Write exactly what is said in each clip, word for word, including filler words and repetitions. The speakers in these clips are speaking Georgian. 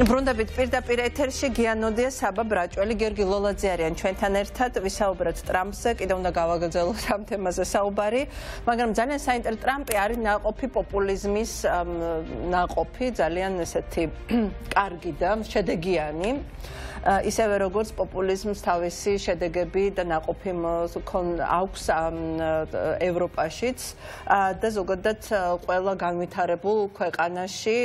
Brundage პირდაპირ ეთერში გიანოდია საბა ბრაჭველი გიორგი ლოლაძე არიან ჩვენთან ერთად ვისაუბრეთ ტრამპზე კიდევ უნდა გავაგრძელოთ ამ თემაზე საუბარი მაგრამ ძალიან საინტერესო ტრამპი არის ნაყოფი პოპულიზმის ნაყოფი ძალიან ესეთი კარგი და შედეგიანი ისევე როგორც პოპულიზმს თავისი შედეგები და ნაყოფი აქვს ევროპაშიც და ზოგადად ყველა განვითარებულ ქვეყანაში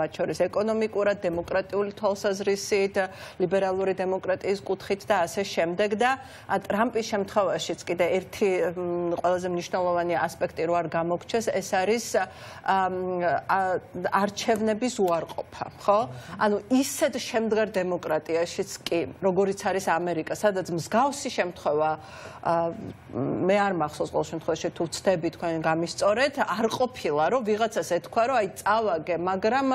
მათ შორის ეკონომიკურად დემოკრატიული თვალსაზრისით ლიბერალური დემოკრატიის კუთხით და ასე შემდეგ და ტრამპის შემთხვევაშიც კიდე ერთი ყველაზე მნიშვნელოვანი ასპექტი რო არ გამოგჩეს ეს არის არჩევნების უარყოფა ხო ანუ ისეთ შემდგარ დემოკრატიაში შიც კი როგორც არის ამერიკა სადაც მსგავსი შემთხვევა მე არ მახსოვს ყოველ შემთხვევაში თუ ვწდები თქვენ გამისწორეთ არ ყოფილა რომ ვიღაცას ეთქვა რომ აი წავაგე მაგრამ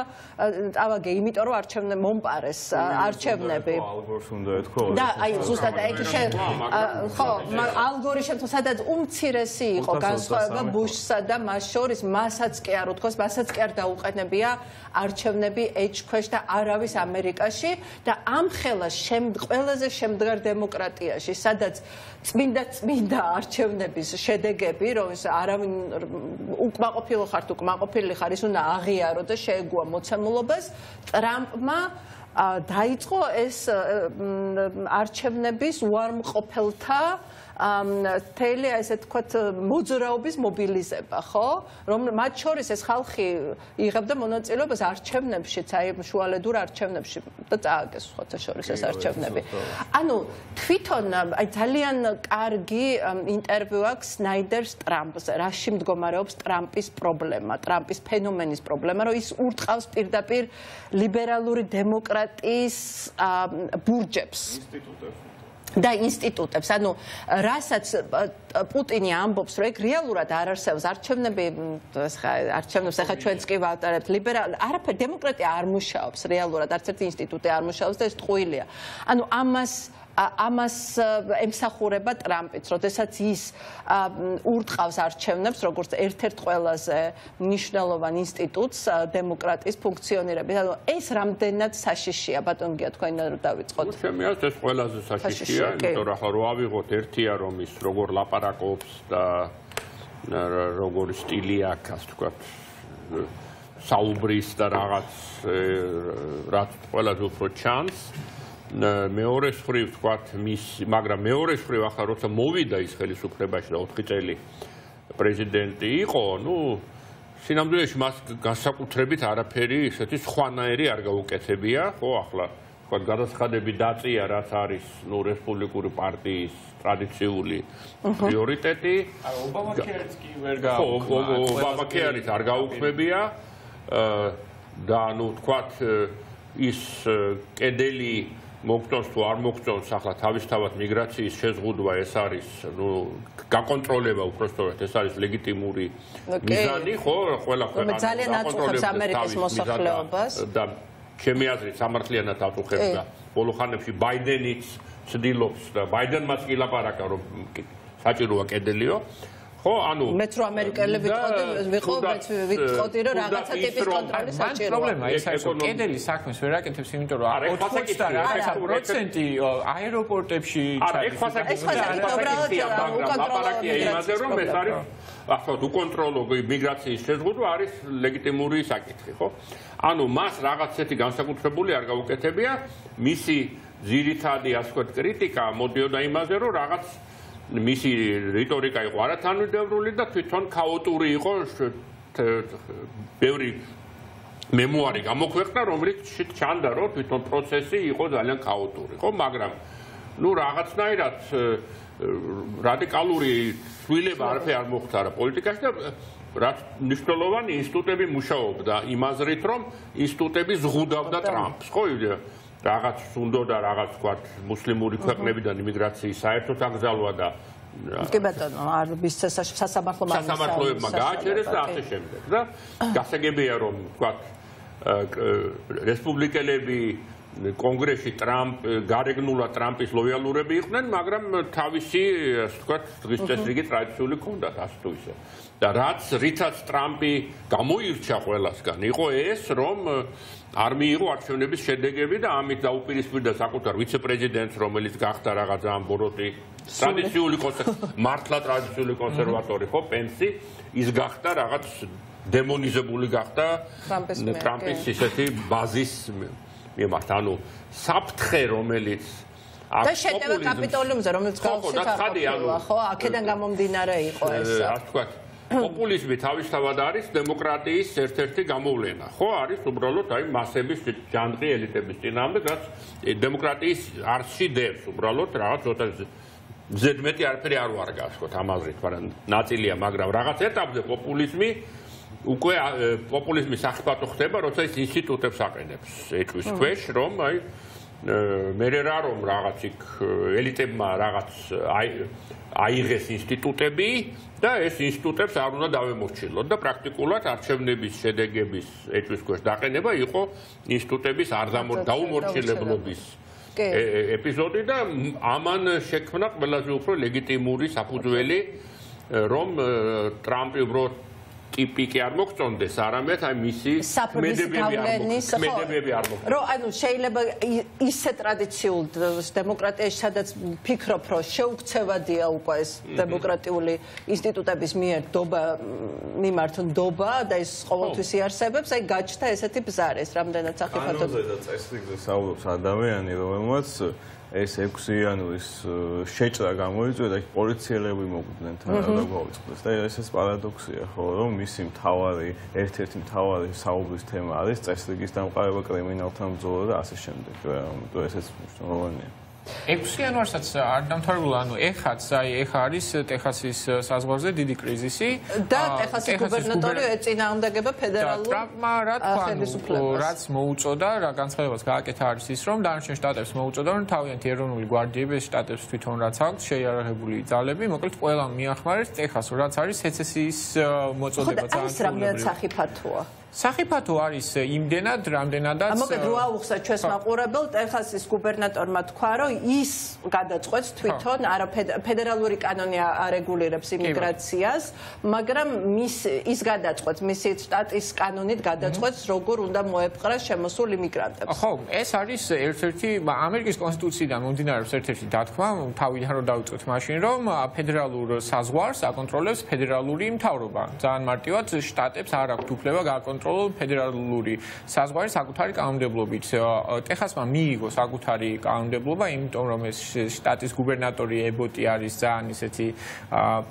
წავაგე იმიტომ რომ არჩევნები მომპარეს არჩევნები და აი ზუსტად აი ხო ალგორი შემთხვევა სადაც უმცირესი იყო განსხვავება ბუშსა და მას შორის მასაც კი არ უთქოს მასაც კი არ დაუყენებია არჩევნები ეჭქვეშ და არავის ამერიკაში და ამ ხელა ყველაზე შემდგარ დემოკრატიაში სადაც წმინდა წმინდა არჩევნების შედეგები რომ ეს არავინ უკმაყოფილო ხარ თუ უკმაყოფილი ხარ ის უნდა აღიარო და შეეგუა მოცემულობას ტრამპმა დაიწყო ეს არჩევნების უარმყოფელთა თელი ესე თქვათ მოძრაობის მობილიზება ხო რომ მათ შორის ეს ხალხი იღებდა მონაწილეობას არჩევნებშიც აი შუალედურ არჩევნებში და წააგეს სხვათა შორის ეს არჩევნები ანუ თვითონ აი ძალიან კარგი ინტერვიუ აქვს სნაიდერს ტრამპზე რაში მდგომარეობს ტრამპის პრობლემა ტრამპის ფენომენის პრობლემა რომ ის ურტყავს პირდაპირ ლიბერალური დემოკრატიის ბურჯებს და ინსტიტუტებს ანუ რასაც პუტინი ამბობს რომ ეგ რეალურად არ არსებობს არჩევნები არჩევნებს ახლა ჩვენც კი ვატარებთ ლიბერალ არაფერ დემოკრატია არ მუშაობს რეალურად არც ერთი ინსტიტუტი არ მუშაობს და ეს ტყუილია ანუ ამას ამას ემსახურება ტრამპიც, როდესაც ის ურტყავს არჩევნებს, როგორც ერთ-ერთ ყველაზე მნიშვნელოვან ინსტიტუტს დემოკრატიის ფუნქციონირების. ანუ ეს რამდენად საშიშია, ბატონო გია თქვენ რომ დავიწყოთ. ჩემი აზრით ეს ყველაზე საშიშია, იმიტომ რომ ახლა რო ავიღოთ ერთია რომ ის როგორ ლაპარაკობს და როგორ სტილი აქვს, ასე ვთქვათ, საუბრის და რაღაც რაც ყველაზე უფრო ჩანს. მეორე ხრივ თქვათ მის მაგრამ მეორე ხრივ ახლა როცა მოვიდა ის ხელისუფლებაში და ოთხი წელი პრეზიდენტი იყო ნუ სინამდვილეში მას განსაკუთრებით არაფერი ესეთი სხვანაირი არ გაუკეთებია ხო ახლა თქვათ გადასახადები დაწია რაც არის ნუ რესპუბლიკური პარტიის ტრადიციული პრიორიტეტი არა ობამა კერც კი ვერ გააუქმება ხო ობამა კერც არ გაუქმებია და ნუ თქვათ ის კედელი მოგწონს თუ არ მოგწონს ახლა თავისთავად მიგრაციის შეზღუდვა ეს არის ნუ გაკონტროლება უბრალოდ ეს არის ლეგიტიმური მიზანი ხო ყველა ქვეყანა ძალიან აწუხებს ამერიკის მოსახლეობას და ჩემი აზრით სამართლიანად აწუხებს და ბოლო ხანებში ბაიდენიც ცდილობს და ბაიდენმაც კი ლაპარაკა რომ საჭიროა კედელიო ხო ანუ მეც რომ ამერიკელები ვიტყოდი ვიყობთ ვიტყოდი რომ რაღაცა ტიპის კონტროლი საჭიროა პრობლემა ეს არის რომ კედელი საქმეს ვერ აკეთებს იმიტომ რომ ოთხმოცდაათი პროცენტი აეროპორტებში ჩადის ეს ხაზაკი ლაპარაკია იმაზე რომ ეს არის ახლა უკონტროლო მიგრაციის შეზღუდვა არის ლეგიტიმური საკითხი ხო ანუ მას რაღაც ისეთი განსაკუთრებული არ გაუკეთებია მისი ძირითადი ასე ვთქვათ კრიტიკა მოდიოდა იმაზე რომ რაღაც მისი რიტორიკა იყო არათანმდევრული და თვითონ ქაოტური იყო ბევრი მემუარი გამოქვეყნა რომელიც ჩანდა რომ თვითონ პროცესი იყო ძალიან ქაოტური ხო მაგრამ ну რაღაცნაირად რადიკალური ცვლილება არაფერი არ მოხდა პოლიტიკაში და რაც მნიშვნელოვანი ინსტიტუტები მუშაობდა იმ აზრით რომ ინსტიტუტები ზღუდავდა ტრამპს ხო რაღაც უნდოდა რაღაც თქვა მუსლიმური ქვეყნებიდან იმიგრაციის საერთოდ აკრძალვა და კი ბატონო არ მისცა სასამართლომ არ სასამართლოებმა გააჩერეს და ასე შემდეგ და გასაგებია რომ თქვა რესპუბლიკელები კონგრესში ტრამპ გარეგნულად ტრამპის ლოიალურები იყვნენ, მაგრამ თავისი, ასე ვთქვათ, დღის წესრიგი ტრადიციული ჰქონდათ ასე თუ ისე. და რაც რითაც ტრამპი გამოირჩა ყველასგან, იყო ეს, რომ არ მიიღო არჩევნების შედეგები და ამით დაუპირისპირდა საკუთარ ვიცე-პრეზიდენტს, რომელიც გახდა რაღაცა ამ ბოროტი ტრადიციული მართლა ტრადიციული კონსერვატორი, ხო, პენსი, ის გახდა რაღაც დემონიზებული გახდა ტრამპის ისეთი ბაზის Matano, Saptheromelic, I said, I capitalism, Romans, Hoa, Kedangam Dinare, Populis with Havish Tavadaris, Democratis, Serti Gamulina, Hoaris, Subralota, Masebis, Chandri, Elitabistinam, Democratis, Arsi Dev, Subralota, Zedmeti Arperia Vargas, Kotamazri, Natalia Magra, Ragazet of the Populismi. უკვე პოპულიზმის ახსპატო ხდება, როცა ის ინსტიტუტებს აყენებს. ეჭვის ქვეშ რომ აი მერე რა რომ რაღაც იქ ელიტებმა რაღაც აიღეს ინსტიტუტები და ეს ინსტიტუტებს არ უნდა დავემორჩილოთ და პრაქტიკულად არჩევნების შედეგების ეჭვის ქვეშ დაყენება იყო ინსტიტუტების არ დაუმორჩილებლობის ეპიზოდი და ამან შექმნა ყველაზე უფრო ლეგიტიმური საფუძველი რომ ტრამპი უფრო ტიპიკი არ მოგწონდეს არამედ აი მისი მედებები არ მედებები არ მოგწონდეს რომ ანუ შეიძლება ისე ტრადიციულ დემოკრატიაში სადაც ფიქრობ რომ შეუქცევადია უკვე ეს დემოკრატიული ინსტიტუტების მიერ დობა მიმართ დობა და ეს ყოველთვის იარსებებს აი გაჩნდა ესეთი ბზარეს რამდენად საფეხბურთო ანუ წესრიგზე საუბრობს ადამიანი რომელმაც ეს ექვსი იანვრის შეჭრა გამოიწვია, პოლიციელები მოგვიდნენ თან და გავიწყდეს და ესეც პარადოქსია ხო, რომ მისი მთავარი ერთ-ერთი მთავარი საუბრის თემა არის წესრიგის დამყარება, კრიმინალთან ბრძოლა და ასე შემდეგ რა, ამიტომ ესეც მნიშვნელოვანია. ექვსი იანვარსაც არ დამთავრებულა, ანუ ეხაც, აი ეხ არის ტეხასის საზღვარზე დიდი კრიზისი და ტეხასის გუბერნატორი ეწინააღმდეგება ფედერალურ ხელისუფლებას. რაც მოუწოდა, რა განცხადებას გააკეთა არის ის, რომ დანარჩენ შტატებს მოუწოდა, რომ თავიანთი ეროვნული გვარდიები შტატებს თვითონ რაც აქვს შეიარაღებული ძალები, მოკლედ ყველა მიახმარეს ტეხას, რაც არის სეცესიის მოწოდება ძალიან. ხო, ეს რამდენად სახიფათოა. Სახიფათო არის იმდენად, რამდენადაც მოკლედ რა უხსა ჩვენს მაყურებელ ტეხასის გუბერნატორმა თქვა, რომ ის გადაწყვეტს თვითონ არა ფედერალური კანონი არეგულირებს იმიგრაციას, მაგრამ მის ის გადაწყვეტს, მისი შტატის კანონით გადაწყვეტს, როგორ უნდა მოეპყრას შემოსულ იმიგრანტებს. ხო, ეს არის ერთ-ერთი ამერიკის კონსტიტუციიდან მომდინარეობს ერთ-ერთი დათქმა, თავიდან რომ დავიწყოთ მაშინ, რომ ფედერალურ საზღვარს აკონტროლებს ფედერალური მთავრობა. ძალიან მარტივად შტატებს არ აქვს უფლება გააკონტროლოს ფედერალური საზღვარი საკუთარი კანონმდებლობით. ტეხასმა მიიღო საკუთარი კანონმდებლობა, იმიტომ რომ ეს შტატის გუბერნატორი ებოტი არის ძალიან ისეთი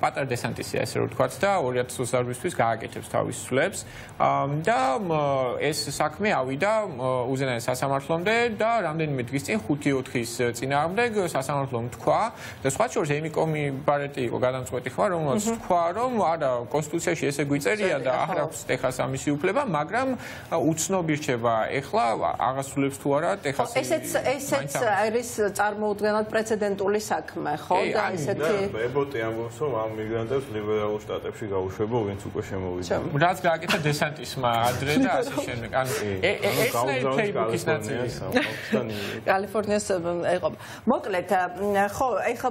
პატარდესანტისია, ესე რომ ვთქვათ და ორი ათი ოცდაორი-ისთვის გააკეთებს თავის ცვლებს და ეს საქმე ავიდა უზენაეს სასამართლომდე და რამდენიმე თვის წინ ხუთი ოთხის წინააღმდეგ სასამართლომ თქვა და სხვა შორის ეიმი კომი ბარეტი იყო გადამწყვეტი ხმა, რომელმაც თქვა, რომ არა კონსტიტუციაში ესე გვიწერია და არ აქვს ტეხას ამის უფლება მაგრამ უცნობი რჩება ეხლა აღასრულებს თუ არა ტეხასი ესეც ესეც არის წარმოუდგენლად პრეცედენტული საქმე ხო და ესეთი ებოტი ამბობს რომ ამ მიგრანტებს ლიბერალურ შტატებში გაუშვება ვინც უკვე შემოვიდა რაც გააკეთა დესანტისმა ადრე და ასე შემდეგ ანუ ეს ფეისბუქის ნაწილი კალიფორნიას ეყობა მოკლედ ხო ეხლა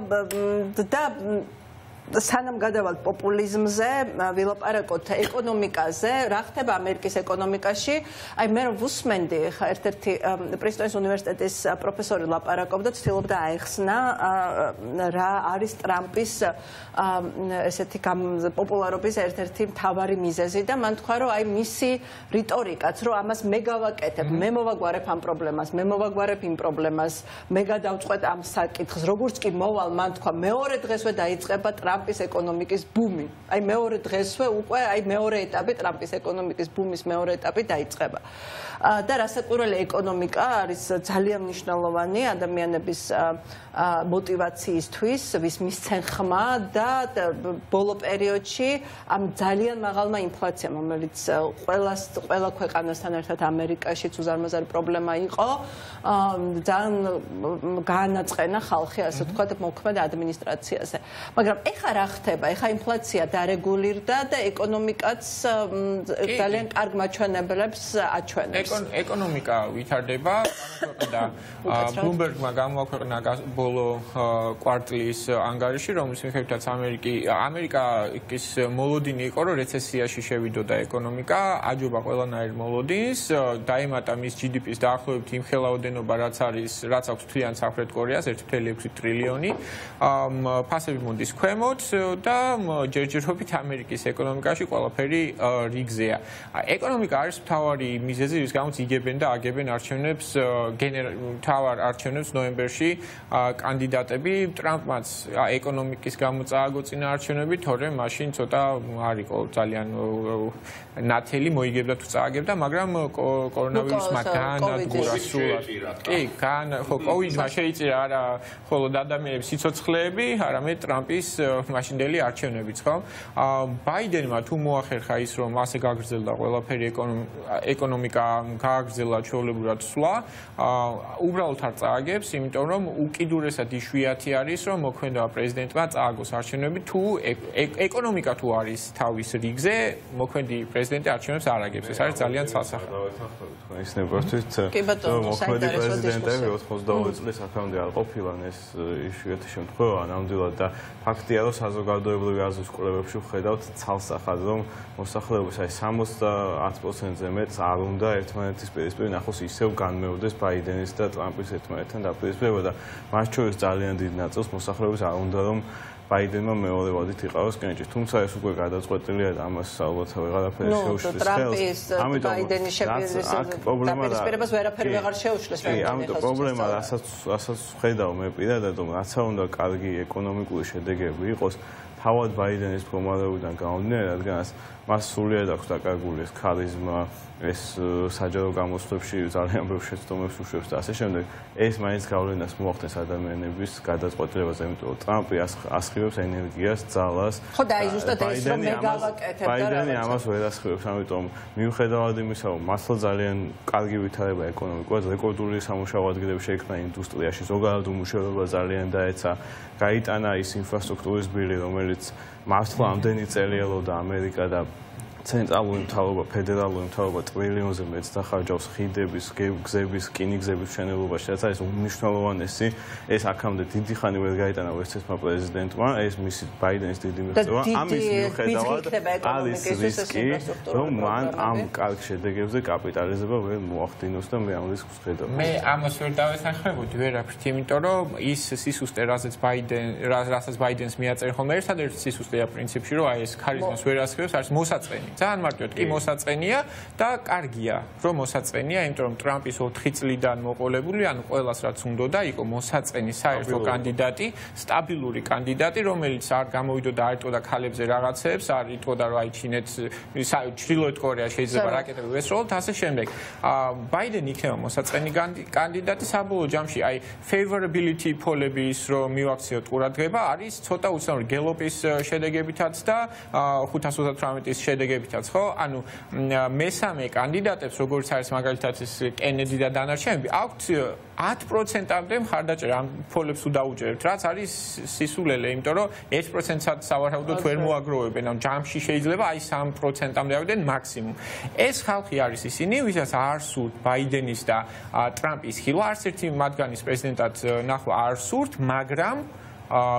და სანამ გადავალთ პოპულიზმზე, ვილაპარაკოთ ეკონომიკაზე, რა ხდება ამერიკის ეკონომიკაში. Აი მე რომ ვუსმენდი, ხა ერთ-ერთი პრინსტონის უნივერსიტეტის პროფესორი ლაპარაკობდა, ცდილობდა აეხსნა რა არის ტრამპის ესეთი პოპულარობის ერთ-ერთი მთავარი მიზეზი და მან თქვა, რომ აი მისი რიტორიკაც, რომ ამას მე გავაკეთებ, მე მოვაგვარებ ამ პრობლემას, მე მოვაგვარებ იმ პრობლემას, მე გადავწყვეტ ამ საკითხს, როგორც კი მოვალ, მან თქვა, მეორე დღესვე დაიწყება ტრამპის ეკონომიკის ბუმი. Აი მეორე დღესვე უკვე აი მეორე ეტაპი ტრამპის ეკონომიკის ბუმის მეორე ეტაპი დაიწყება. და რასაკვირველია ეკონომიკა არის ძალიან მნიშვნელოვანი ადამიანების მოტივაციისთვის, ვის მისცენ ხმა და ბოლო პერიოდში ამ ძალიან მაღალმა ინფლაციამ, რომელიც ყველას ყველა ქვეყანასთან ერთად ამერიკაშიც უზარმაზარი პრობლემა იყო, ძალიან გაანაწყენა ხალხი, ასე ვთქვათ, მოქმედ ადმინისტრაციაზე. მაგრამ ეხ ეხა რა ხდება? ეხა ინფლაცია დარეგულირდა და ეკონომიკაც ძალიან კარგ მაჩვენებლებს აჩვენებს. Ეკონომიკა ვითარდება, და Bloomberg-მა გამოაქვეყნა ბოლო კვარტლის ანგარიში, რომლის მიხედვითაც ამერიკის მოლოდინი იყო, რომ რეცესიაში შევიდოდა ეკონომიკა, აჯობა ყველანაირ მოლოდინს, დაემატა მის ჯი დი პი-ს დაახლოებით იმ ხელაოდენობა, რაც არის, რაც აქვს თვლიან სამხრეთ კორეას ერთი virgulă șase ტრილიონი. Pasăvi mundiți cu emoții, da, gergerobit Americii economică și qualiferi rigzea. Economica are tavări mizeze, își cauți igebenda, igebenda arciuneps, gener tavăr arciuneps noiembrie și candidate bi Trump măs economic își cauți agoți în arciunebi thore mașini, cota aricol italian nateli moi igebenda tu igebenda, magram coronavirus măcan, gurasula, ei can, hocovid mașini ara holodada mirepsi tot ხლები, არამედ ტრამპის მაშინდელი არჩევნებიც, ხო? ბაიდენმა თუ მოახერხა ის, რომ ასე გაგრძელდა ყველაფერი ეკონომიკა გააგრძელა ჩვეულებურად სვლა, უბრალოდ არ წააგებს, იმიტომ რომ უკიდურესად იშვიათი არის, რომ მოქმედება პრეზიდენტმა წააგოს არჩევნები, თუ ეკონომიკა თუ არის თავის რიგზე, მოქმედი პრეზიდენტი არჩევნებს არ აგებს. ეს არის ძალიან სასახელო. ის ნებართვით მოქმედი პრეზიდენტები ოთხმოცდაორი წლის აქამდე არ ყოფილან ეს იშვიათი შემთხვევა. Anamdulat da fakti aros hazogardovului azuz colebeșu xedat salsa xazom mosaxlebus ai șaizeci la sută zemet arunda etmanetis peresperi axos isev ganmeudes Bidenis da Trumpis etmanetan daperisperiboda mas chois ძალიან დიდ ნაწილს მოსახლეობის არ უნდა რომ Bidenma მეორევადით იყავოს კენჭი თუმცა ეს უკვე გადაწყვეტილია და ამას ალბათ ვეღარაფერი შეუშლის ხელს ამიტომ ბაიდენის შეფერილებას ვერაფერი ვეღარ შეუშლის ამიტომ პრობლემა რასაც რასაც ხედავ მე პირადად რომ რაცა უნდა კარგი ეკონომიკური შედეგები იყოს თავად ბაიდენის პროგრამიდან გამომდინარე რადგანაც მას სულიად აქვს დაკარგული ეს ქარიზმა ეს საჯარო გამოსვლებში ძალიან ბევრ შეცდომებს უშვებს და ასე შემდეგ. ეს მაინც გავლენას მოახდენს ადამიანების გადაწყვეტილებაზე, იმიტომ რომ ტრამპი ასხივებს ენერგიას, ძალას. ხო და აი ზუსტად ეს რომ მე გავაკეთებ და ბაიდენი ამას ვერ ასხივებს, ამიტომ მიუხედავად იმისა, რომ მასლა ძალიან კარგი ვითარება ეკონომიკურად, რეკორდული სამუშაო ადგილები შეიქმნა ინდუსტრიაში, ზოგადად უმუშევრობა ძალიან დაეცა, გაიტანა ის ინფრასტრუქტურის ბილი, რომელიც მასლა ამდენი წელი ელოდა ამერიკა და ცენტრალური მთავრობა, ფედერალური მთავრობა ტრილიონზე მეტს დახარჯავს ხიდების, გზების, რკინიგზების მშენებლობაში, რაც არის უმნიშვნელოვანესი. ეს აქამდე დიდი ხანი ვერ გაიტანა ვერცერთმა პრეზიდენტმა, ეს მისი ბაიდენის დიდი მიღწევა. ამის მიუხედავად არის რისკი, რომ მან ამ კარგ შედეგებზე კაპიტალიზება ვერ მოახდინოს და მე ამ რისკს ვხედავ. მე ამას ვერ დავესახებოდი ვერაფრით, იმიტომ რომ ის სისუსტე, რასაც ბაიდენი, რასაც ბაიდენს მიაწერენ ხოლმე ერთადერთი სისუსტეა პრინციპში, რომ აი ეს ქარიზმას ვერ ასხივებს, არის მოსაწენი. Ძალიან მარტივად კი მოსაწენია და კარგია რომ მოსაწენია, იმიტომ რომ ტრამპის ოთხი წლიდან მოყოლებული, ანუ ყოველას რაც უნდოდა იყო მოსაწენი საერთო კანდიდატი, სტაბილური კანდიდატი, რომელიც არ გამოვიდოდა არ იტყოდა ქალებზე რაღაცებს, არ იტყოდა რომ აი ჩინეთს ჩრდილოეთ კორეა შეიძლება რაკეტები ვესროლოთ, ასე შემდეგ. ბაიდენი იქნება მოსაწენი კანდიდატი საბოლოო ჯამში, აი favorability polები ის რომ მივაქციოთ ყურადღება, არის ცოტა უცნაური გელოპის შედეგებითაც და ხუთას ოცდათვრამეტის შედეგებით ანუ მესამე კანდიდატებს, როგორც არის მაგალითად ეს კენედი და დანარჩენები, აქვთ ათი პროცენტამდე მხარდაჭერა ამ ფოლებს უდაუჭერებთ, რაც არის სისულელე, იმიტომ რომ ერთი პროცენტს სავარაუდოდ ვერ მოაგროვებენ, ანუ ჯამში შეიძლება აი სამი პროცენტამდე ავიდნენ მაქსიმუმ. ეს ხალხი არის ისინი, ვისაც არ სურთ ბაიდენის და ტრამპის ხილვა, არც ერთი მათგანის პრეზიდენტად ნახვა არ სურთ, მაგრამ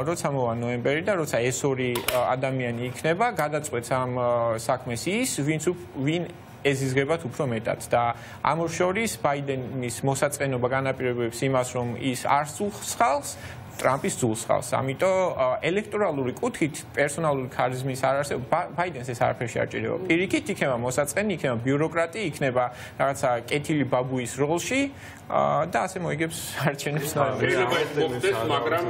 როცა მოვა ნოემბერი და როცა ეს ორი ადამიანი იქნება, გადაწყვეტს ამ საქმეს ის, ვინც ვინ ეზიზღებათ უფრო მეტად და ამ ორ შორის ბაიდენის მოსაწყენობა განაპირობებს იმას, რომ ის არ სულსხავს ტრამპის ძულსხავს. ამიტომ ელექტორალური კუთხით პერსონალური ქარიზმის არ არსებობს, ბაიდენს ეს არაფერში არ ჭირდება. პირიქით იქნება მოსაწყენი, იქნება ბიუროკრატი, იქნება რაღაცა კეთილი ბაბუის როლში და ასე მოიგებს არჩევნებს ნოემბერში. მაგრამ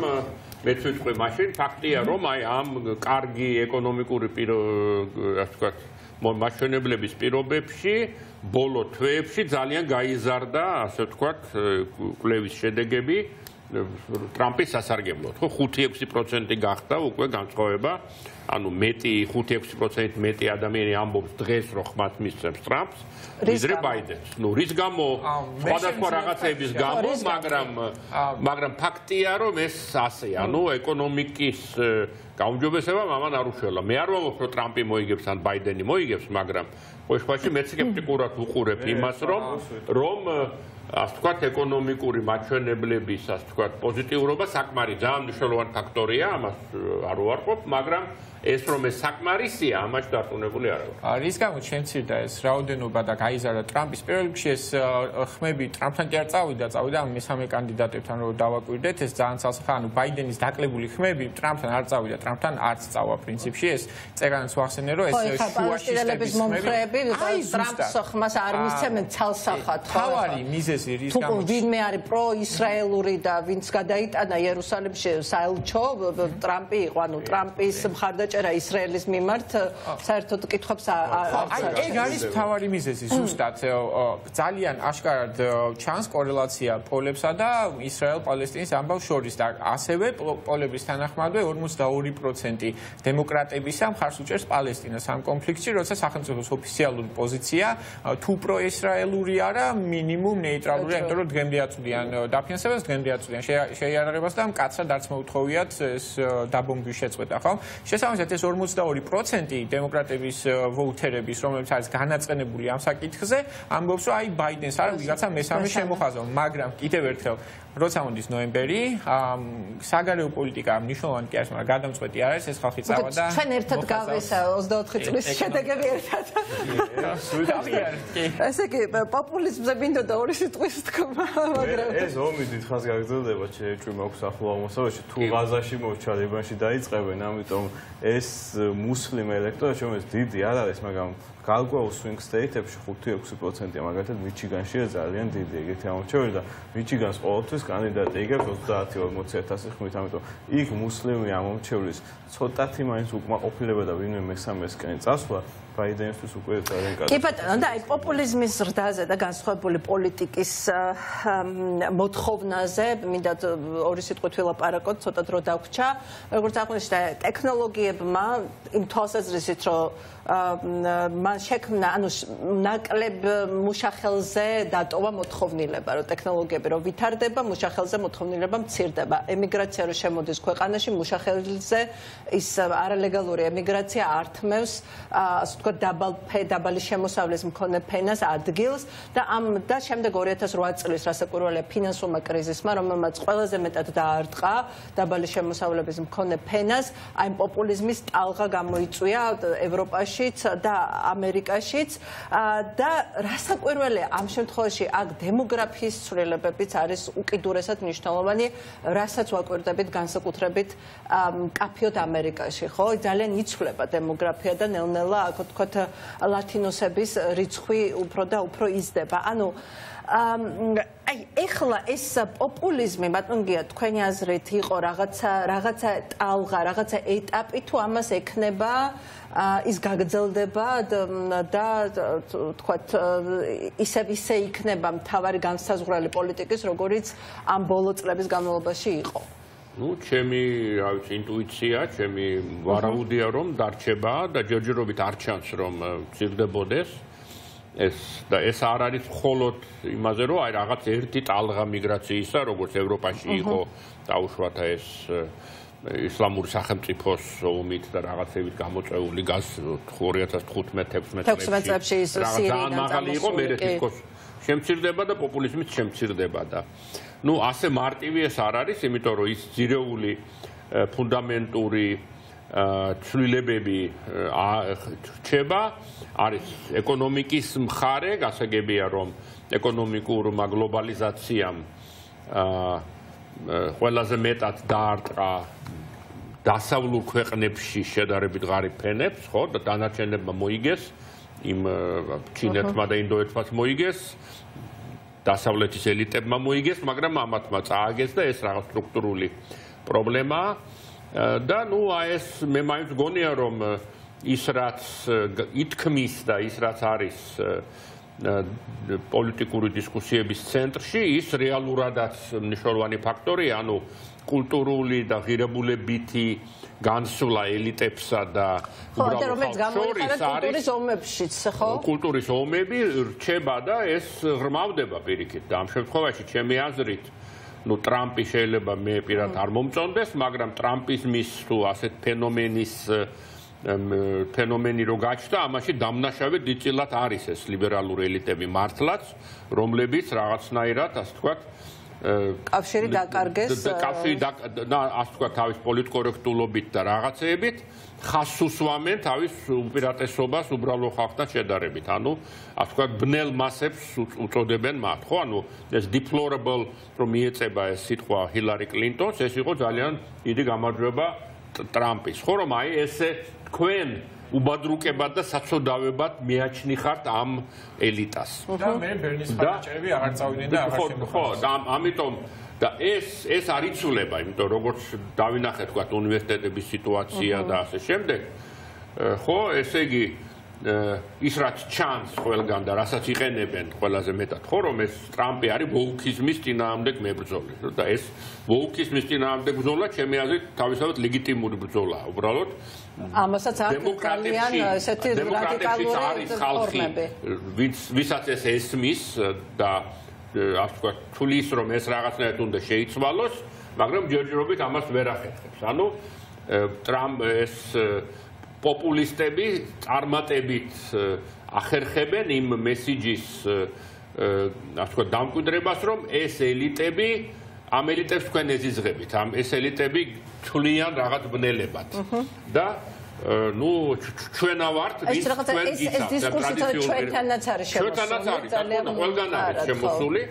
მეცვიტყვე მაშინ ფაქტია რომ აი ამ კარგი ეკონომიკური ასე ვთქვათ მაშენებლების პირობებში ბოლო თვეებში ძალიან გაიზარდა ასე ვთქვათ კვლევის შედეგები ტრამპის სასარგებლოდ ხო ხუთი ექვსი პროცენტი გახდა უკვე განსხვავება ანუ მეტი ხუთი ექვსი პროცენტი მეტი ადამიანი ამბობს დღეს რომ ხმათ მისცემს ტრამპს ვიდრე ბაიდენს ნუ რის გამო სხვადასხვა რაღაცების გამო მაგრამ მაგრამ ფაქტია რომ ეს ასე ანუ ეკონომიკის Gaunjubeseva, Mama Narushella, Miaro for Trumpi Moigips and Biden Moigips Magram, which was a Metsicura to Kurepimas Rome, Rome, Asquat economic Urimachoneble bis Asquat positive Roba Sakmarizam, Shalwan Factoria, Aruarpop, Magram, Esrome Sakmarisia, much that on a Vulero. Ariska, which chances Raudenu Badakaiza, Trump is Perkis, maybe Trump and Gertzawi, that's Audam, Missami candidate Tano Dawak with that is Dan Sashan, Biden is Daklebuli, maybe Trump and Arzawi. Trumpton arts our principle is second source in a row. Israel Procenti Democrat Ebisam has suggested Palestine some conflicts, official position, two pro Israel Uriara, minimum neutral record Gambia to the and Dapian Sevens, Gambia to the Shayarabastam, Katsa, that's Motoviat, Dabum Bushets with Ahom. She sounds that is almost the only procenti, Democrat Ebis voter Ebis from Ganats and Buriam Sakit, and also I Biden Sarah, we got some Mesamushamohazon, Magram, Itevertel, Rosaund is Noemberi, um, Sagaru Politica, Nishon and Kasma. But the R S is half its hour. Fenerted Gavis, I think populism has been the door is it with Kamara. As always, it has got the Chimoks of Lomosoch, two Vazashimo Chaliban, she died, Ravenamiton, as Muslim electors, did the other as Magam. Calgo swing state, if she could take two percent, Michigan shares are landed. They get on shoulder. Michigan's always candidate, they get that or Mozetas with Amato. Each Muslim, among children. So that reminds me of the women, Messames, and it's as well. By the end, to support the populism is that against the politics is Motkovna Zeb, Midat or is it what will Paracot, so that Rodakcha, Rotakonsta technology, in Tosas Resitro. Man შექმნა ანუ ნაკლებ მუშახელზე დატოვა მოთხოვნილება რომ ტექნოლოგიები რომ ვითარდება მუშახელზე მოთხოვნილება მცირდება ემიგრაცია რომ შემოდის ქვეყანაში მუშახელზე ის არალეგალური ემიგრაცია ართმევს ასე თქვა დაბალ დაბალი შემოსავლის მქონე ფენას ადგილს და ამ და შემდეგ ორი ათას რვა წლის რასაკვირველია ფინანსურმა კრიზისმა რომელმაც ყველაზე მეტად დაარტყა დაბალი შემოსავლების მქონე ფენას აი პოპულიზმის ტალღა გამოიწვია ევროპაშიც და ამერიკაშიც და რასაკვირველია ამ შემთხვევაში აქ დემოგრაფიის ცვლილებებიც არის უკიდურესად მნიშვნელოვანი რასაც ვაკვირდებით განსაკუთრებით კაფეოთ ამერიკაში ხო ძალიან იცვლება დემოგრაფია და ნელ-ნელა აქ თქვათ ლათინოსების რიცხვი უფრო და უფრო იზრდება ანუ აი ეხლა ეს პოპულიზმი ბატონგია თქვენი აზრით იყო რაღაცა რაღაცა ტალღა რაღაცა ეტაპი თუ ამას ექნება ის გაგრძელდება და თქვათ ისევ ისე იქნება მთავარი განსაზღვრელი პოლიტიკის როგორც ამ ბოლო წლების განმავლობაში იყო ну ჩემი რა ვიცი ინტუიცია ჩემი ვარაუდია რომ დარჩება და ჯერჯერობით არ ჩანს რომ ცირდებოდეს ეს და ეს არ არის მხოლოდ იმაზე რომ აი რაღაც ერთი ტალღა მიგრაციისა როგორც ევროპაში იყო დაუშვათ ეს ისლამური სახელმწიფოს ომით და რაღაცებით გამოწეული გაზ ორი ათას თხუთმეტ ათექვსმეტ წლებში ძალიან მაღალი იყო მერე თითქოს შემცირდება და პოპულიზმიც შემცირდება და ну ასე მარტივი ეს არ არის იმიტომ რომ ის ძირეული ფუნდამენტური ცვლილებები რჩება არის ეკონომიკის მხარე გასაგებია რომ ეკონომიკურმა გლობალიზაციამ ყველაზე მეტად დაარტყა დასავლურ ქვეყნებში შედარებით ღარიბ ფენებს ხო და დანარჩენებმა მოიგეს იმ ჩინეთმა და ინდოეთმაც მოიგეს დასავლეთის ელიტებმა მოიგეს მაგრამ ამათმა წააგეს და ეს რაღაც სტრუქტურული პრობლემაა და ნუ აი ეს მე მაინც გონია რომ ის რაც ითქმის და ის რაც არის პოლიტიკური დისკუსიების ცენტრში ის რეალურადაც მნიშვნელოვანი ფაქტორია ანუ კულტურული და ღირებულებითი განსვლა ელიტებსა და კულტურის ომებშიც ხო კულტურის ომები რჩება და ეს ღრმავდება პირიქით და ამ შემთხვევაში ჩემი აზრით No Trumpi შეიძლება მე პირად არ მომწონდეს, მაგრამ ტრამპიზმის თუ ასეთ ფენომენის ფენომენი რო გაჩნდა, ამაში დამნაშავე დიწილად არის ეს ლიბერალური ელიტები მართლაც, რომლებიც რაღაცნაირად, ასე ვთქვათ, კავშირი დაკარგეს, კავშირი და ასე ვთქვათ, თავის პოლიტკორექტულობით და რაღაცეებით ხას უსვამენ თავის უპირატესობას უბრალო ხალხთან შედარებით. Ანუ, ასე ვთქვათ, ბნელ მასებს უწოდებენ მათ, ხო? Ანუ, ეს deplorable რომ იეწება ეს სიტყვა ჰილარი კლინტონს, ეს იყო ძალიან დიდი გამარჯვება ტრამპის. ხო რომ აი ესე თქვენ უბადრუკებად და საწოდავებად მიაჩნიხართ ამ ელიტას. და მე ბერნის ხარჯები აღარ წავიდნენ და აღარ შემოხარეს. ხო, და ამიტომ და ეს ეს არ იცულება, იმიტომ როგორც დავინახეთ, თქვა უნივერსიტეტების სიტუაცია და ასე შემდეგ. ხო, ესე იგი ის რაც ჩანს ყველგან და რასაც იყენებენ ყველაზე მეტად, ხო, რომ ეს ტრამპი არის ვოუკიზმის წინააღმდეგ მებრძოლი. და ეს ვოუკიზმის წინააღმდეგ ბრძოლა ჩემი აზრით თავისთავად ლეგიტიმური ბრძოლა, უბრალოდ. ამასაც აქვს ძალიან ესეთი რადიკალური ფორმები. ვისაც ეს ესმის და ასე ვთქვათ, თulis რომ ეს რაღაცნაირად უნდა შეიცვალოს, მაგრამ ჯერჯერობით ამას ვერ ახერხებს. ანუ ტრამპ ეს პოპულისტები წარმატებით ახერხებენ იმ მესიჯის, ასე ვთქვათ, დამკვიდრებას, რომ ეს ელიტები ამ ელიტებს თქვენ ეზიზღებით. ამ ეს ელიტები თვლიან რაღაც ბნელებად. და ну, ჩვენა ვართ, ვინც თქვენ გიცავთ და ტრადიციულად ჩვენთანაც არის შემოსული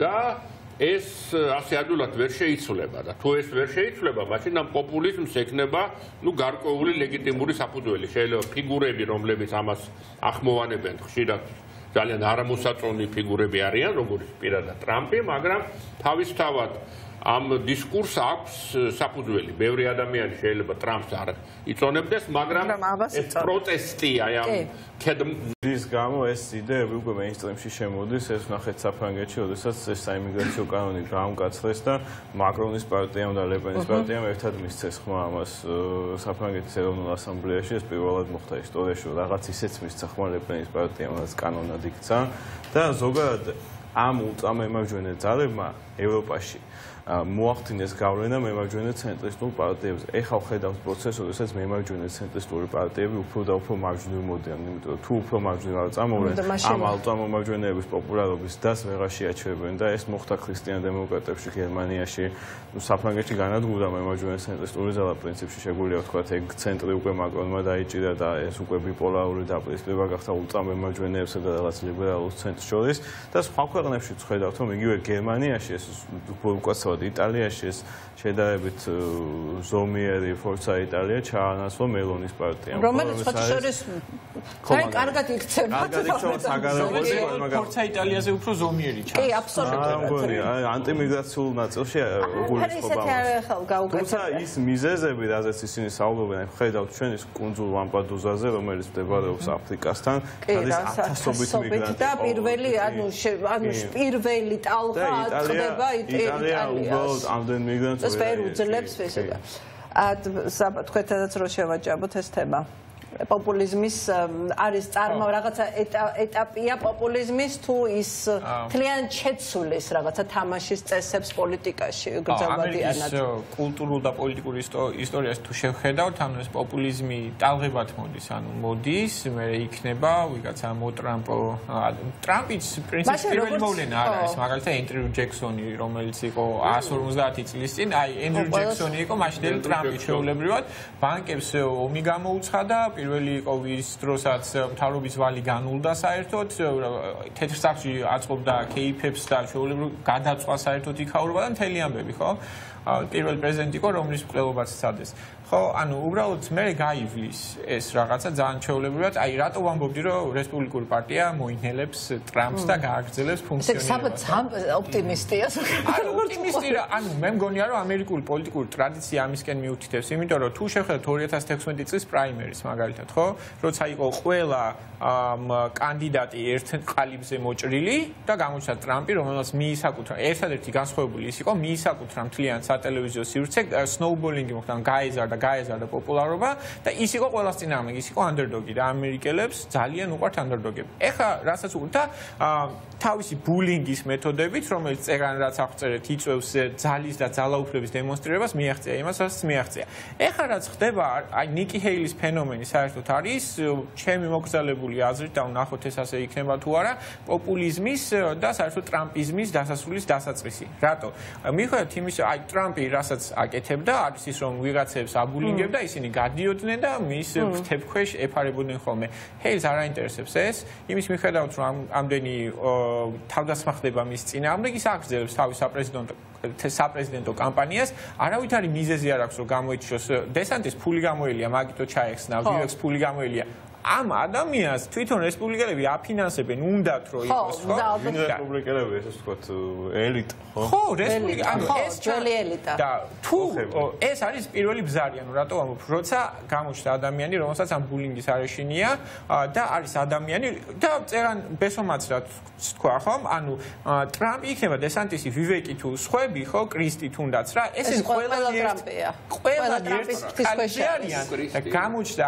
და ეს ასე ადვილად ვერ შეიცვლება და თუ ეს ვერ შეიცვლება, მაშინ ამ პოპულიზმს ექნება, ну, გარკვეული ლეგიტიმური საფუძველი. Შეიძლება ფიგურები, რომლებიც ამას ახმოვანებენ, ხშირად ძალიან არამოსაწონი ფიგურები არიან, როგორც პირადად ტრამპი, მაგრამ თავისთავად ამ დისკურსს აქვს საფუძველი. Ბევრი ადამიანი შეიძლება ტრამპს არ იწონებდეს, მაგრამ ეს პროტესტი აი ამ კედმის გამო ეს იდეები უკვე მეინსტრიმში შემოდის, ეს ნახეთ საფრანგეთში, როდესაც ეს საიმიგრაციო კანონი გაამკაცრეს და მაკრონის პარტიამ და ლეპენის პარტიამ ერთად მისცეს ხმა ამას საფრანგეთის ეროვნულ ასამბლეაში, ეს პირველად მოხდა ისტორიაში, რაღაც ისეც მისცა ხმა ლეპენის პარტიამ, რაც კანონად იქცა და ზოგადად ამ ულტრამემარჯვენე ძალებმა ევროპაში მოახდინეს გავლენა მემარჯვენე ცენტრისტულ პარტიებზე. ეხლა ხედავთ პროცესს, როდესაც მემარჯვენე ცენტრისტული პარტიები უფრო და უფრო მარჯვნივ მოდიან, იმიტომ რომ თუ უფრო მარჯვნივ არ წამოვლენ, ამ ალტომომარჯვენეების პოპულარობის დას ვეღარ შეაჩერებენ და ეს მოხდა ქრისტიან დემოკრატებში, გერმანიაში, საფრანგეთში განადგურდა მემარჯვენე ცენტრისტული ძალა პრინციპში შეგვიძლია ვთქვათ, ეგ ცენტრი უკვე მაკრონმა დაიჭირა და ეს უკვე ბიპოლარული დაპირისპირება გახდა ულტრამემარჯვენეებსა და რაღაც ლიბერალურ ცენტრს შორის და სხვა ქვეყნებშიც ხედავთ, რომ იგივე გერმანიაში ეს უკვე იტალიაში ეს შედარებით ზომიერი ფორცა იტალია ჩაანაცვლა მელონის პარტიამ. რომელიც ფაქტიურად ძალიან კარგად იქცევა. ფორცა იტალიაზე უფრო ზომიერი ჩანს. კი, აბსოლუტურად. ანტიმიგრაციულ ნაწილში გულისხმობა. თუმცა ის მიზეზები, რაზეც ისინი საუბრობენ, ხედავთ ჩვენ ის კუნძულ ლამპედუზაზე, რომელიც მდებარეობს აფრიკასთან, სადაც ათასობით მიგრანტი და პირველი, ანუ ანუ პირველი ტალღა ხდება იტალიაში. Both of them migrants were there. That's პოპულიზმის არის წარმო რაღაცა ეტაპია პოპულიზმის თუ ის თლიან შეცვლის რაღაცა თამაშის წესებს პოლიტიკაში გრძელვადიანად. ამერიკის კულტურულ და პოლიტიკურ ისტორიას თუ შევხედავთ, ანუ ეს პოპულიზმი ტალღებად მოდის, ანუ მოდის, მე იქნება ვიღაცა მოტრამპო ტრამპის პრინციპში პირველი მოვლენა არა ეს მაგალითად ენდრიუ ჯექსონი, რომელიც იყო 백cinquanta წლის წინ, აი ენდრიუ ჯექსონი იყო მაშინდელი ტრამპი შეულებრივად ბანკებს ომი გამოუცხადა პირველი იყო ის დროსაც მთავრობის ვალი განულდა საერთოდ თეთრ სახლში აწყობდა კეიფებს და შეუძლებლად გადაწვა საერთოდ იქაურობა და მთელი ამბები ხო პირველი პრეზიდენტი იყო რომლის მკვლელობაც სცადეს ხო ანუ უბრალოდ მე გაივლის ეს რაღაცა ძალიან შეუძლებლად აი რატო ვამბობდი რომ რესპუბლიკური პარტია მოინელებს ტრამპს და გააგრძელებს ფუნქციონირებას ეს ოპტიმისტია ოპტიმისტია ანუ მე მგონია რომ ამერიკული პოლიტიკური ტრადიცია ამისკენ მიუთითებს იმიტომ რომ თუ შევხედოთ ორი ათას თექვსმეტი წლის პრაიმერის მაგალითად, ხო? Როცა იყო ყველა კანდიდატი ერთ ყალიბზე მოჭრილი და გამოჩნდა ტრამპი, რომელსაც მიისაკუთრა, ერთადერთი განსხვავებული ის იყო, მიისაკუთრა მთლიან სატელევიზიო სივრცე, სნოუბოლინგი მოხდა, გაეზარდა 가해자를 뽑으라로봐. 다 이시고 콜라스티나면 이시고 언더독이다. 아메리켈랩스 ძალიან უყვართ 언더독ები. ეხა რასაც უყვართ თავისი ბულინგის მეთოდებით, რომელიც წეგან რაც აღწერეთ, იწევს ძალის და ძალაუფლების დემონსტრირებას, მიაღწია იმას, რასაც მიაღწია. ეხა რაც ხდება, აი ნიკი ჰეილის ფენომენი საერთოდ არის ჩემი მოგზალებული აზრით, დავნახოთ ეს ასე იქნება თუ არა, პოპულიზმის და საერთოდ ტრამპიზმის დასასრულის დასაწყისი. რატო? მიხვდეთ იმის, აი ტრამპი რასაც აკეთებდა, არის ის რომ ვიღაცებს აბულინგებდა, ისინი გადიოდნენ და მის ფრთებქვეშ ეფარებოდნენ ხოლმე. ჰეილს არ აინტერესებს ეს, იმის მიხედავთ რომ ამდენი თავდასხმა ხდება მის წინააღმდეგ, ის აგრძელებს თავის საპრეზიდენტო საპრეზიდენტო კამპანიას, არავითარი მიზეზი არ აქვს რომ გამოიჩიოს დესანტის ფული გამოელია, მაგიტო ჩაეხსნა, ვიღაც ფული გამოელია. ამ ადამიანს თვითონ რესპუბლიკელები აფინანსებენ, უნდათ რომ იყოს, ხო? ვინ რესპუბლიკელები ესე ვთქვათ, ელიტა, ხო? ხო, რესპუბლიკა, ანუ ეს ძველი ელიტა. და თუ ეს არის პირველი ბზარი, ანუ რატო ამბობ, როცა გამოჩნდა ადამიანი, რომელსაც ამ ბულინგის არეშინია და არის ადამიანი და წერან ბესომაც რა თქვა, ხო? ანუ ტრამპი იქნება დესანტისი, ვივეკი თუ სხვები, ხო, კრისტი თუნდაც რა, ესენ ყველა ტრამპია. ყველა ტრამპის ღვთისქვეშ არის. და გამოჩნდა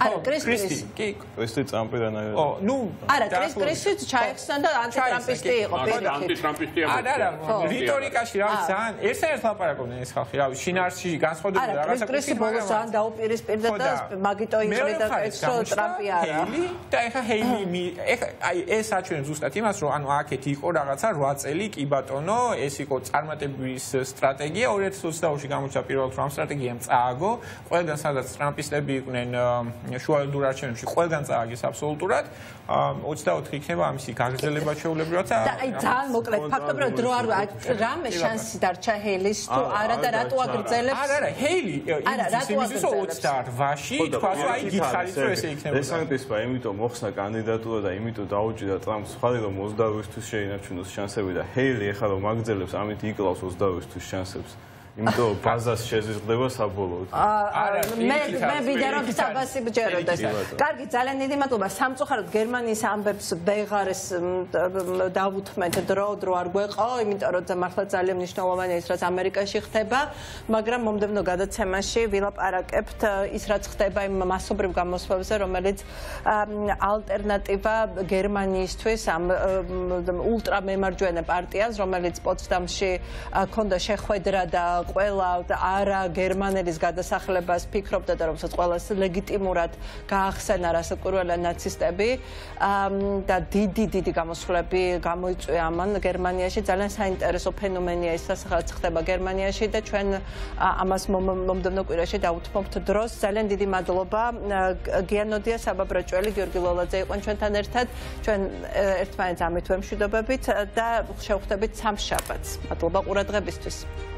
ხო, კრისტი Kristi Trumpida na. Oh, no. Ara, Kristi Kristi Chaikson da anti-Trumpisti ego. Da anti-Trumpisti ego. Ara, ara. Retorika shiravis zan. Ersaert laparakovnen es khalqiravs. Shinarshi gansqodebda ragasa. Ara, Kristi bogos zan daupirespirda da magito iqrida extro Trumpi ara. Da ega heili, ega ai es achvenz ustat imas ro anu aket iqo ragatsa opt წელი კი ბატონო, ეს იყო წარმატების სტრატეგია ორი ათი ოცდაორი-ში გამოჩნდა პირველ Trump სტრატეგიამ წააგო, ყველგან სადაც ტრამპისტები იყვნენ შუალედურ არჩევნებში ყველგან წააგეს აბსოლუტურად ოცდაოთხი იქნება ამისი გაგრძელება შეულებრივად და აი ძალიან მოკლედ ფაქტობრივად დრო არ რამე შანსი დარჩა ჰეილის თუ არა და რატო აგრძელებს არა არა ჰეილი ისე ოცდაოთხში თქვას აი გითხარით რომ ესე იქნება დესანტისმა იმიტომ მოხსნა კანდიდატურა და იმიტომ დაუჭირდა ტრამპს ხარ რომ ოცდაოთხისთვის შეინარჩუნოს შანსები და ჰეილი ეხლა რომ აგრძელებს ამით იკლავს ოცდაოთხისთვის შანსებს იმიტომ ბაზას შეზღდება საბოლოოდ. არა, მე მე ვიდეოები საბასი ბჯეროდეს. კარგი, ძალიან დიდი მადლობა. სამწუხაროდ გერმანიის ამბებს ბეღარეს დავუთმეთ დრო დრო არ გვეყო, იმიტომ რომ მართლა ძალიან მნიშვნელოვანია ის, რაც ამერიკაში ხდება, მაგრამ მომდევნო გადაცემაში ვილაპარაკებთ ის, რაც ხდება იმ მასობრივ გამოსვლებზე, რომელიც ალტერნატივა გერმანიისთვის ამ ულტრამემარჯვენე პარტიას, რომელიც პოტსდამში ჰქონდა შეხვედრა და ყველა არა გერმანელის გადასახლებას ფიქრობდა და რომელსაც ყველას ლეგიტიმურად გაახსენა რასაკვირველა ნაცისტები და დიდი დიდი გამოსვლები გამოიწვია ამან გერმანიაში ძალიან საინტერესო ფენომენია ის რაც ხდება გერმანიაში და ჩვენ ამას მომდევნო კვირაში დავუთმობთ დროს ძალიან დიდი მადლობა გიანოდია საბაბრაჭველი გიორგი ლოლაძე იყვნენ ჩვენთან ერთად ჩვენ ერთმანეთს ამით ვემშვიდობებით და შევხვდებით სამშაბათს მადლობა ყურადღებისთვის